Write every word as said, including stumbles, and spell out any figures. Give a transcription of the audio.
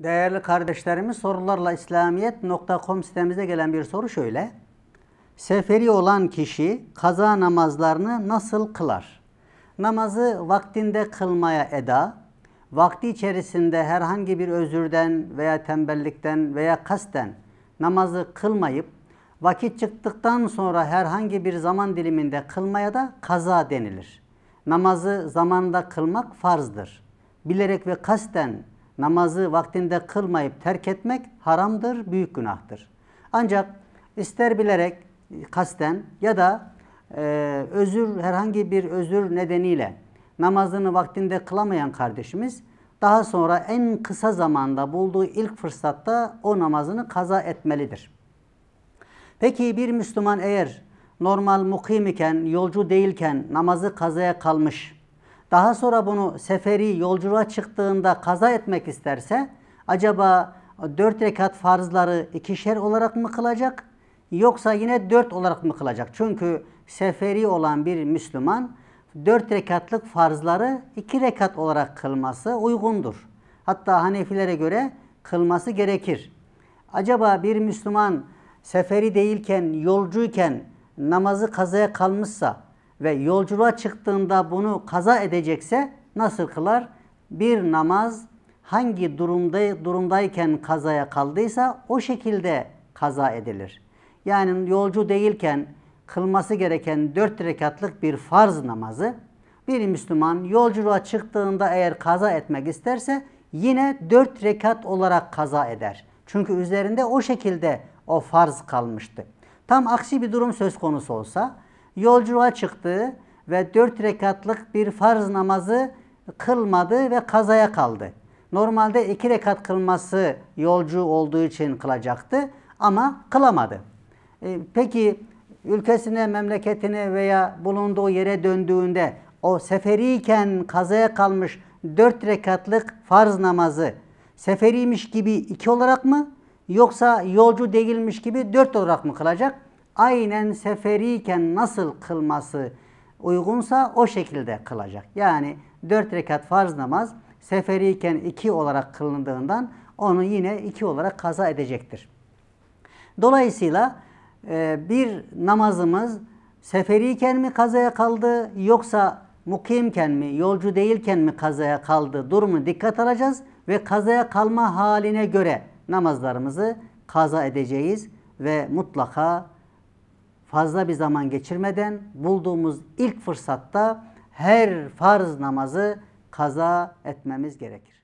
Değerli kardeşlerimiz, sorularla İslamiyet nokta com sitemizde gelen bir soru şöyle. Seferi olan kişi kaza namazlarını nasıl kılar? Namazı vaktinde kılmaya eda, vakti içerisinde herhangi bir özürden veya tembellikten veya kasten namazı kılmayıp, vakit çıktıktan sonra herhangi bir zaman diliminde kılmaya da kaza denilir. Namazı zamanda kılmak farzdır. Bilerek ve kasten namazı vaktinde kılmayıp terk etmek haramdır, büyük günahtır. Ancak ister bilerek, kasten ya da e, özür herhangi bir özür nedeniyle namazını vaktinde kılamayan kardeşimiz, daha sonra en kısa zamanda bulduğu ilk fırsatta o namazını kaza etmelidir. Peki bir Müslüman eğer normal mukim iken, yolcu değilken namazı kazaya kalmış, daha sonra bunu seferi yolculuğa çıktığında kaza etmek isterse, acaba dört rekat farzları ikişer olarak mı kılacak, yoksa yine dört olarak mı kılacak? Çünkü seferi olan bir Müslüman dört rekatlık farzları iki rekat olarak kılması uygundur. Hatta Hanefilere göre kılması gerekir. Acaba bir Müslüman seferi değilken, yolcuyken namazı kazaya kalmışsa ve yolculuğa çıktığında bunu kaza edecekse nasıl kılar? Bir namaz hangi durumda, durumdayken kazaya kaldıysa o şekilde kaza edilir. Yani yolcu değilken kılması gereken dört rekatlık bir farz namazı, bir Müslüman yolculuğa çıktığında eğer kaza etmek isterse yine dört rekat olarak kaza eder. Çünkü üzerinde o şekilde o farz kalmıştı. Tam aksi bir durum söz konusu olsa, yolculuğa çıktı ve dört rekatlık bir farz namazı kılmadı ve kazaya kaldı. Normalde iki rekat kılması yolcu olduğu için kılacaktı ama kılamadı. E, peki ülkesine, memleketine veya bulunduğu yere döndüğünde o seferiyken kazaya kalmış dört rekatlık farz namazı seferiymiş gibi iki olarak mı, yoksa yolcu değilmiş gibi dört olarak mı kılacak? Aynen seferiyken nasıl kılması uygunsa o şekilde kılacak. Yani dört rekat farz namaz seferiyken iki olarak kılındığından onu yine iki olarak kaza edecektir. Dolayısıyla bir namazımız seferiyken mi kazaya kaldı, yoksa mukimken mi, yolcu değilken mi kazaya kaldı durumu dikkat alacağız ve kazaya kalma haline göre namazlarımızı kaza edeceğiz ve mutlaka fazla bir zaman geçirmeden bulduğumuz ilk fırsatta her farz namazı kaza etmemiz gerekir.